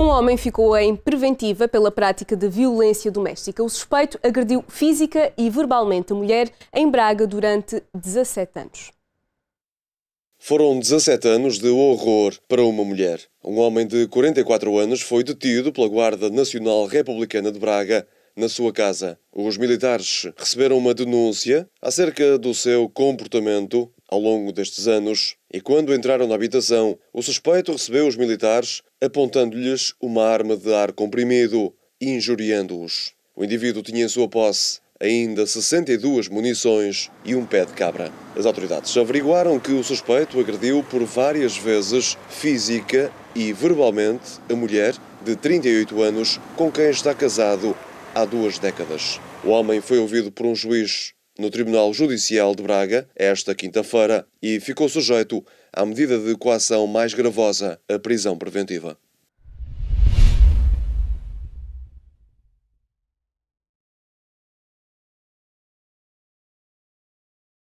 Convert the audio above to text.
Um homem ficou em preventiva pela prática de violência doméstica. O suspeito agrediu física e verbalmente a mulher em Braga durante 17 anos. Foram 17 anos de horror para uma mulher. Um homem de 44 anos foi detido pela Guarda Nacional Republicana de Braga na sua casa. Os militares receberam uma denúncia acerca do seu comportamento ao longo destes anos e, quando entraram na habitação, o suspeito recebeu os militares apontando-lhes uma arma de ar comprimido e injuriando-os. O indivíduo tinha em sua posse ainda 62 munições e um pé de cabra. As autoridades averiguaram que o suspeito agrediu por várias vezes física e verbalmente a mulher de 38 anos com quem está casado há 2 décadas. O homem foi ouvido por um juiz no Tribunal Judicial de Braga esta quinta-feira e ficou sujeito à medida de coação mais gravosa, a prisão preventiva.